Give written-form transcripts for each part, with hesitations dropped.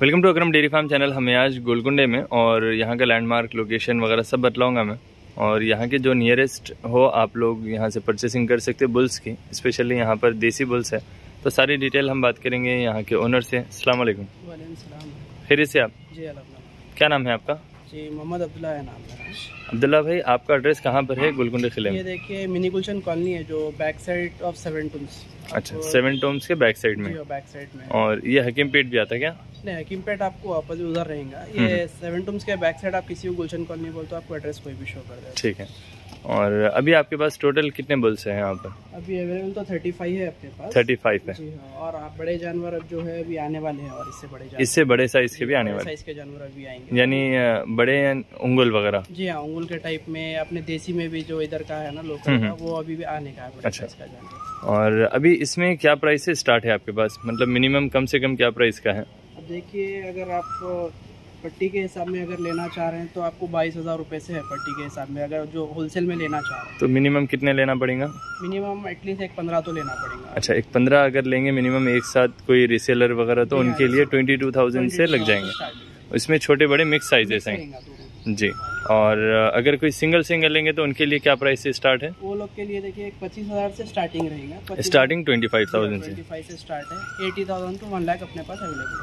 Welcome to Akram dairy farm channel. हमें आज गोलकुंडे में और यहाँ का लैंडमार्क लोकेशन वगैरह सब बतलाऊंगा मैं, और यहाँ के जो नियरेस्ट हो आप लोग यहाँ से परचेसिंग कर सकते हो बुल्स की। स्पेशली यहाँ पर देसी बुल्स है, तो सारी डिटेल हम बात करेंगे यहाँ के ओनर से। अस्सलाम वालेकुम। वालेकुम सलाम। खैरियत से आप? जी अल्हम्दुलिल्लाह। क्या नाम है आपका? जी मोहम्मद अब्दुल्ला है नाम है। अब्दुल्ला भाई, आपका एड्रेस कहाँ पर है गोलकुंडे क़िले में? ये देखिए मिनी गुलशन कॉलोनी है, जो बैक साइड ऑफ 7 टोम्स। अच्छा, 7 टोम्स के बैक साइड में। बैक साइड में। और ये हकीम पेट भी आता है क्या? नहीं, हकीम पेट आपको वापस उधर रहेगा। ये 7 टोम्स के बैक साइड, आप किसी को गुलशन कॉलोनी बोल तो आपको एड्रेस कोई भी शो कर देगा। ठीक है। और अभी आपके पास टोटल कितने बुल्स हैं यहाँ पर? अभी अवेलेबल तो 35 है अपने पास। 35 है। और आप बड़े जानवर अब जो है अभी आने वाले हैं, और इससे बड़े साइज के भी आने वाले जानवर अभी आएंगे, यानी बड़े उंगल वगैरह। जी हाँ, उंगल के टाइप में अपने देसी में भी जो इधर का है ना लोकल का, वो अभी भी आने का है। अच्छा, और अभी इसमें क्या प्राइस से स्टार्ट है आपके पास, मतलब मिनिमम कम से कम क्या प्राइस का है? देखिए, अगर आप पट्टी के हिसाब में अगर लेना चाह रहे हैं तो आपको 22,000 रुपये से है पट्टी के हिसाब में। अगर जो होलसेल में लेना चाह रहे हैं तो मिनिमम कितने लेना पड़ेगा? मिनिमम एटलीस्ट 1,15 तो लेना पड़ेगा। अच्छा, 1,15 अगर लेंगे मिनिमम एक साथ कोई रिसेलर वगैरह, तो उनके लिए 22,000 से लग जाएंगे। इसमें छोटे बड़े मिक्स साइजेस हैं जी। और अगर कोई सिंगल लेंगे तो उनके लिए क्या प्राइस से स्टार्ट है? वो लोग के लिए देखिए 25,000 से स्टार्टिंग रहेगा। स्टार्टिंग 25,000 से स्टार्ट है। 80,000 टू 1 लाख अपने पास अवेलेबल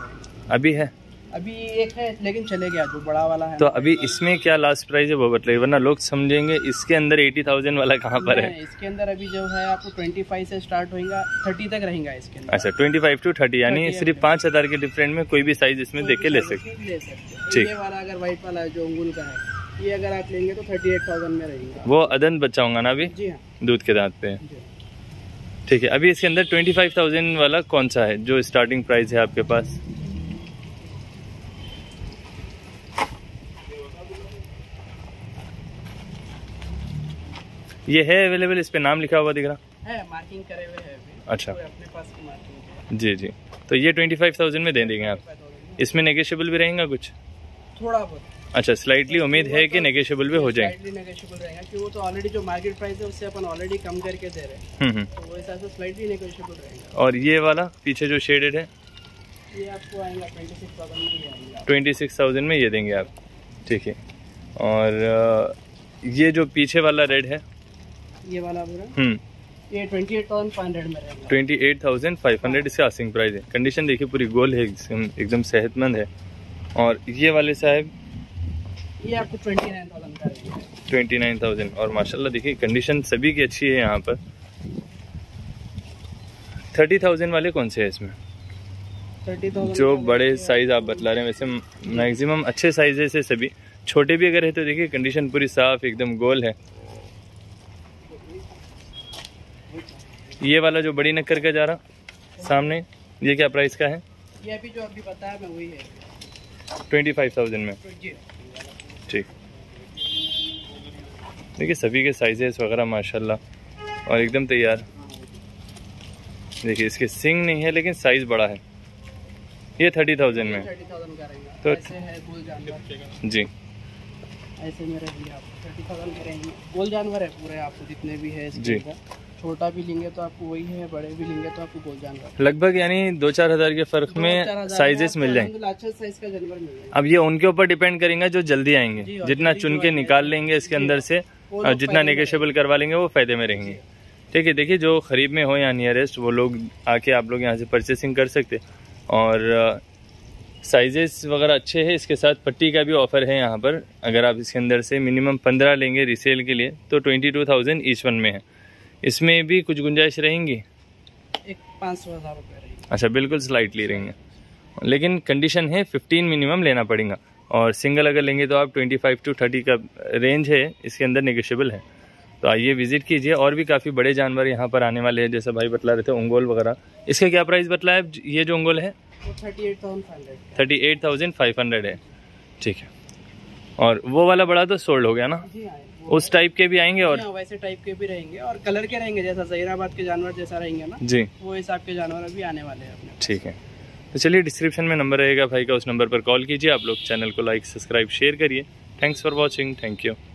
अभी एक है, लेकिन चले गया जो बड़ा वाला है। तो अभी इसमें क्या लास्ट प्राइस है वो बताइए, वरना लोग समझेंगे इसके अंदर 80,000 वाला कहाँ पर है। इसके अंदर अभी जो है आपको 25 से स्टार्ट होगा, 30 तक रहेगा इसके अंदर। अच्छा, 25 to 30, यानी सिर्फ 5,000 के डिफरेंट में कोई भी साइज इसमें देख के ले सकते हैं। ठीक। ये वाला अगर व्हाइट वाला जो अंगुल का है, ये अगर आप लेंगे तो 38,000 में रहेगा। वो अदन बच्चा होगा ना अभी? जी हाँ, दूध के दांत पे। ठीक है। अभी इसके अंदर 25,000 वाला कौन सा है जो स्टार्टिंग प्राइस है आपके पास? ये है अवेलेबल, इस पे नाम लिखा हुआ दिख रहा है, मार्किंग करे हुए है। अच्छा, अपने पास की मार्किंग है। जी। तो ये 25,000 में दे देंगे आप। इसमें नेगोशिएबल भी रहेगा कुछ थोड़ा बहुत? अच्छा, स्लाइटली उम्मीद है कि नेगोशिएबल भी हो जाएगा। स्लाइटली नेगोशिएबल रहेगा कि वो तो ऑलरेडी जो मार्केट प्राइस है उससे अपन ऑलरेडी कम करके दे रहे हैं, तो वो हिसाब से स्लाइटली नेगोशिएबल रहेगा। और ये वाला पीछे जो शेडेड है, ये आपको आएगा 26,000 में, ये देंगे आप। ठीक है। और ये जो पीछे वाला रेड है, ये वाला ये 28,500 में रहेगा। 28,500 इसका आस्किंग प्राइस है। कंडीशन देखिए पूरी गोल है, एकदम सेहतमंद है। और ये वाले साहब, ये आपको 29,000 का है। 29,000। और माशाल्लाह देखिए कंडीशन सभी की अच्छी है यहाँ पर। 30,000 वाले कौन से है इसमें? 30,000 जो बड़े साइज आप बतला रहे हैं, वैसे मैक्सिमम अच्छे साइजेस है सभी। छोटे भी अगर है तो देखिए कंडीशन पूरी साफ एकदम गोल है। ये वाला जो बड़ी नक्कर का जा रहा सामने, ये क्या प्राइस का है? ये अभी जो अभी बताया मैं वही है, 25,000 में। ठीक। देखिए सभी के साइजेस वगैरह माशाल्लाह, और एकदम तैयार। देखिए इसके सिंग नहीं है लेकिन साइज बड़ा है। ये 30,000 में। तो जी ऐसे में रहेंगे आपको 30,000 के रहेंगे। गोल जानवर है पूरे, आपको जितने भी है इसके अंदर, छोटा भी लेंगे तो आपको वही है, बड़े भी लेंगे तो आपको गोल जानवर। लगभग यानी 2-4 हज़ार के फर्क में साइजेस मिल जाएंगे। अच्छे साइज का जानवर मिल जाएगा। अब ये उनके ऊपर डिपेंड करेगा जो जल्दी आएंगे, जितना चुन के निकाल लेंगे इसके अंदर से और जितना नेगोशिएबल करवा लेंगे वो फायदे में रहेंगे। ठीक है। देखिए जो खरीब में हो या नियरेस्ट, वो लोग आके आप लोग यहाँ से परचेसिंग कर सकते। और साइजेस वगैरह अच्छे हैं। इसके साथ पट्टी का भी ऑफर है यहाँ पर। अगर आप इसके अंदर से मिनिमम 15 लेंगे रिसेल के लिए तो 22,000 ईच वन में है। इसमें भी कुछ गुंजाइश रहेंगी, 5,000 रुपये रहेंगे। अच्छा, बिल्कुल स्लाइटली रहेंगे, लेकिन कंडीशन है 15 मिनिमम लेना पड़ेगा। और सिंगल अगर लेंगे तो आप 25 to 30 का रेंज है, इसके अंदर नेगोशिएबल है। तो आइए विजिट कीजिए। और भी काफ़ी बड़े जानवर यहाँ पर आने वाले हैं, जैसे भाई बतला रहे थे उंगोल वगैरह। इसका क्या प्राइस बतलाया आप? ये जो उंगोल है 38,500 है। ठीक है। और वो वाला बड़ा तो सोल्ड हो गया ना? उस टाइप के भी आएंगे और वैसे टाइप के भी रहेंगे, और कलर के रहेंगे, जैसा हैदराबाद के जानवर जैसा रहेंगे ना जी, वो हिसाब के जानवर अभी आने वाले हैं अपने। ठीक है। तो चलिए, डिस्क्रिप्शन में नंबर रहेगा भाई का, उस नंबर पर कॉल कीजिए। आप लोग चैनल को लाइक, सब्सक्राइब, शेयर करिए। Thanks for watching. Thank you.